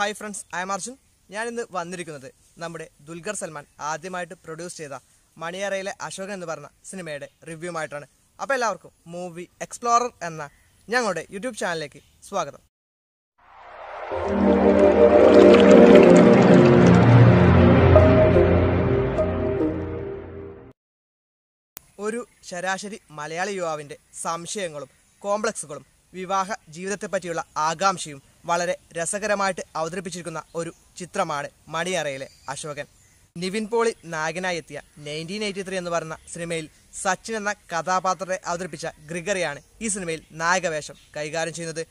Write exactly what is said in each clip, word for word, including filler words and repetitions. High friends I am Arjun या नम्बे दुल्कर सलमान आद्यमायिट्टु प्रोड्यूस मणियरयिले अशोकन सिनिमयुडे रिव्यू आयिट्टाणु अप्पोल एल्लावर्क्कुम मूवी एक्सप्लोरर एन्न ഞങ്ങളുടെ യൂട്യൂബ് ചാനലിലേക്ക് സ്വാഗതം. ഒരു ശരാശരി മലയാളി യുവാവിന്റെ സംശയങ്ങളും കോംപ്ലക്സുകളും വിവാഹ ജീവിതത്തെപ്പറ്റിയുള്ള ആകാംക്ഷയും വളരെ രസകരമായിട്ട് അവതരിപ്പിച്ചിരിക്കുന്ന ഒരു ചിത്രമാണ് മണിയറയിലെ അശോകൻ. നിവിൻ പോളി നായകനായി എത്തിയ നയൻറ്റീൻ എയ്റ്റി ത്രീ എന്ന് പറയുന്ന സിനിമയിൽ സച്ചിൻ എന്ന കഥാപാത്രത്തെ അവതരിപ്പിച്ച ഗ്രിഗറിയാണ് ഈ സിനിമയിൽ നായകവേഷം കൈകാര്യം ചെയ്യുന്നത്.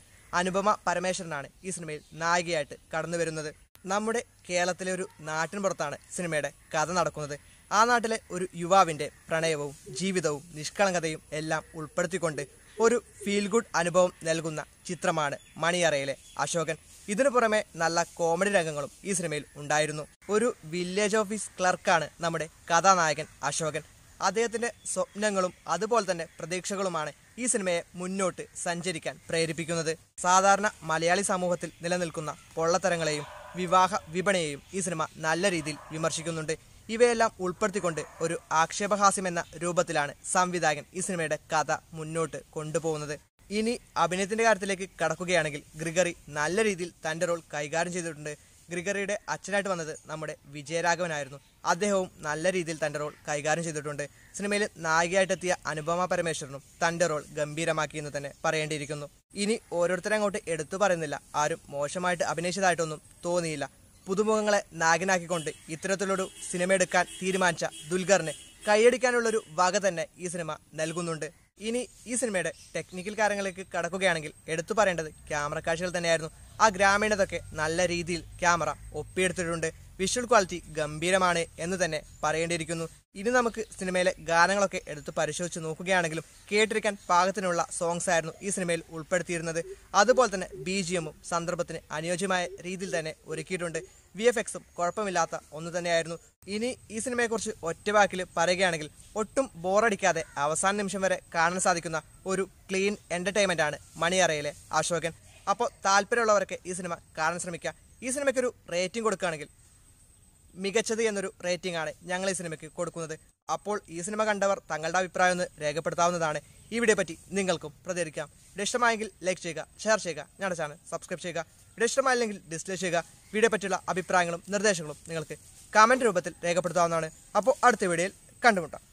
അനുപമ പരമേശ്വരനാണ് ഈ സിനിമയിൽ നായികയായിട്ട് കടന്നു വരുന്നത്. നമ്മുടെ കേരളത്തിലെ ഒരു നാട്ടിൻ പുറത്താണ് സിനിമയുടെ കഥ നടക്കുന്നത്. ആ നാട്ടിലെ ഒരു യുവാവിൻ്റെ പ്രണയവും ജീവിതവും നിഷ്കളങ്കതയും എല്ലാം ഉൾപ്പെടുത്തിക്കൊണ്ട് ഒരു ഫീൽ ഗുഡ് അനുഭവം നൽകുന്ന ചിത്രമാണ് മണിയറയിലെ അശോകൻ. ഇതിനു പുറമെ നല്ല കോമഡി രംഗങ്ങളും ഈ സിനിമയിൽ ഉണ്ടായിരുന്നു. ഒരു വില്ലേജ് ഓഫീസ് ക്ലർക്കാണ് നമ്മുടെ കഥാനായകൻ അശോകൻ. അദ്ദേഹത്തിൻ്റെ സ്വപ്നങ്ങളും അതുപോലെ തന്നെ പ്രതീക്ഷകളുമാണ് ഈ സിനിമയെ മുന്നോട്ട് സഞ്ചരിക്കാൻ പ്രേരിപ്പിക്കുന്നത്. സാധാരണ മലയാളി സമൂഹത്തിൽ നിലനിൽക്കുന്ന പൊള്ളത്തരങ്ങളെയും വിവാഹ വിപണിയെയും ഈ സിനിമ നല്ല രീതിയിൽ വിമർശിക്കുന്നുണ്ട്. ഇവയെല്ലാം ഉൾപ്പെടുത്തിക്കൊണ്ട് ഒരു ആക്ഷേപഹാസ്യം എന്ന രൂപത്തിലാണ് സംവിധായകൻ ഈ സിനിമയുടെ കഥ മുന്നോട്ട് കൊണ്ടുപോകുന്നത്. ഇനി അഭിനയത്തിൻ്റെ കാര്യത്തിലേക്ക് കടക്കുകയാണെങ്കിൽ ഗ്രിഗറി നല്ല രീതിയിൽ തൻ്റെ റോൾ കൈകാര്യം ചെയ്തിട്ടുണ്ട്. ഗ്രിഗറിയുടെ അച്ഛനായിട്ട് വന്നത് നമ്മുടെ വിജയരാഘവനായിരുന്നു. അദ്ദേഹവും നല്ല രീതിയിൽ തൻ്റെ റോൾ കൈകാര്യം ചെയ്തിട്ടുണ്ട്. സിനിമയിൽ നായികയായിട്ടെത്തിയ അനുപമ പരമേശ്വരനും തൻ്റെ റോൾ ഗംഭീരമാക്കിയെന്ന് തന്നെ പറയേണ്ടിയിരിക്കുന്നു. ഇനി ഓരോരുത്തരും അങ്ങോട്ട് എടുത്തു പറയുന്നില്ല, ആരും മോശമായിട്ട് അഭിനയിച്ചതായിട്ടൊന്നും തോന്നിയില്ല. പുതുമുഖങ്ങളെ നായകനാക്കിക്കൊണ്ട് ഇത്തരത്തിലൊരു സിനിമ എടുക്കാൻ തീരുമാനിച്ച ദുൽഖറിന് കൈയടിക്കാനുള്ളൊരു വക തന്നെ ഈ സിനിമ നൽകുന്നുണ്ട്. ഇനി ഈ സിനിമയുടെ ടെക്നിക്കൽ കാര്യങ്ങളിലേക്ക് കടക്കുകയാണെങ്കിൽ എടുത്തു പറയേണ്ടത് ക്യാമറ കാഴ്ചകൾ തന്നെയായിരുന്നു. ആ ഗ്രാമീണതൊക്കെ നല്ല രീതിയിൽ ക്യാമറ ഒപ്പിയെടുത്തിട്ടുണ്ട്. വിഷ്വൽ ക്വാളിറ്റി ഗംഭീരമാണ് എന്ന് തന്നെ പറയേണ്ടിയിരിക്കുന്നു. ഇനി നമുക്ക് സിനിമയിലെ ഗാനങ്ങളൊക്കെ എടുത്ത് പരിശോധിച്ച് നോക്കുകയാണെങ്കിലും കേട്ടിരിക്കാൻ പാകത്തിനുള്ള സോങ്സ് ആയിരുന്നു ഈ സിനിമയിൽ ഉൾപ്പെടുത്തിയിരുന്നത്. അതുപോലെ തന്നെ ബി ജി എമ്മും സന്ദർഭത്തിന് അനുയോജ്യമായ രീതിയിൽ തന്നെ ഒരുക്കിയിട്ടുണ്ട്. വി എഫ് എക്സും കുഴപ്പമില്ലാത്ത ഒന്ന് തന്നെയായിരുന്നു. ഇനി ഈ സിനിമയെക്കുറിച്ച് ഒറ്റവാക്കിൽ പറയുകയാണെങ്കിൽ ഒട്ടും ബോറടിക്കാതെ അവസാന നിമിഷം വരെ കാണാൻ സാധിക്കുന്ന ഒരു ക്ലീൻ എൻ്റർടൈൻമെൻ്റ് ആണ് മണിയറയിലെ അശോകൻ. അപ്പോൾ താല്പര്യമുള്ളവരൊക്കെ ഈ സിനിമ കാണാൻ ശ്രമിക്കുക. ഈ സിനിമയ്ക്കൊരു റേറ്റിംഗ് കൊടുക്കുകയാണെങ്കിൽ മികച്ചത് എന്നൊരു റേറ്റിംഗ് ആണ് ഞങ്ങൾ ഈ സിനിമയ്ക്ക് കൊടുക്കുന്നത്. അപ്പോൾ ഈ സിനിമ കണ്ടവർ തങ്ങളുടെ അഭിപ്രായം ഒന്ന് രേഖപ്പെടുത്താവുന്നതാണ്. ഈ വീഡിയോ പറ്റി നിങ്ങൾക്കും പ്രതികരിക്കാം. വീഡിയോ ഇഷ്ടമായെങ്കിൽ ലൈക്ക് ചെയ്യുക, ഷെയർ ചെയ്യുക, ഞങ്ങളുടെ ചാനൽ സബ്സ്ക്രൈബ് ചെയ്യുക. വീഡിയോ ഇഷ്ടമായില്ലെങ്കിൽ ഡിസ്ലൈക്ക് ചെയ്യുക. വീഡിയോ പറ്റിയുള്ള അഭിപ്രായങ്ങളും നിർദ്ദേശങ്ങളും നിങ്ങൾക്ക് കമൻറ്റ് രൂപത്തിൽ രേഖപ്പെടുത്താവുന്നതാണ്. അപ്പോൾ അടുത്ത വീഡിയോയിൽ കണ്ടുമുട്ടാം.